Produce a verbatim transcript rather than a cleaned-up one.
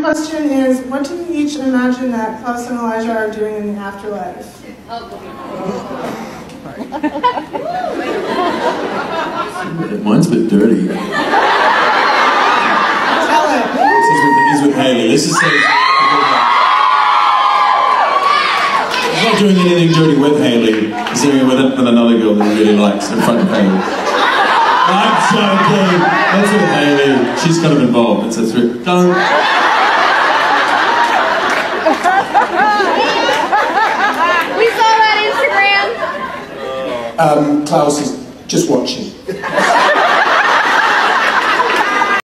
my question is, what do you each imagine that Klaus and Elijah are doing in the afterlife? Oh. Mine's a bit dirty. Tell it. He's with Haley. This is he's not doing anything dirty with Haley. He's doing it with another girl that he really likes in front of Haley. I'm joking. That's with Haley. She's kind of involved. It's a three. Don't. We saw that Instagram. Um, Klaus is just watching.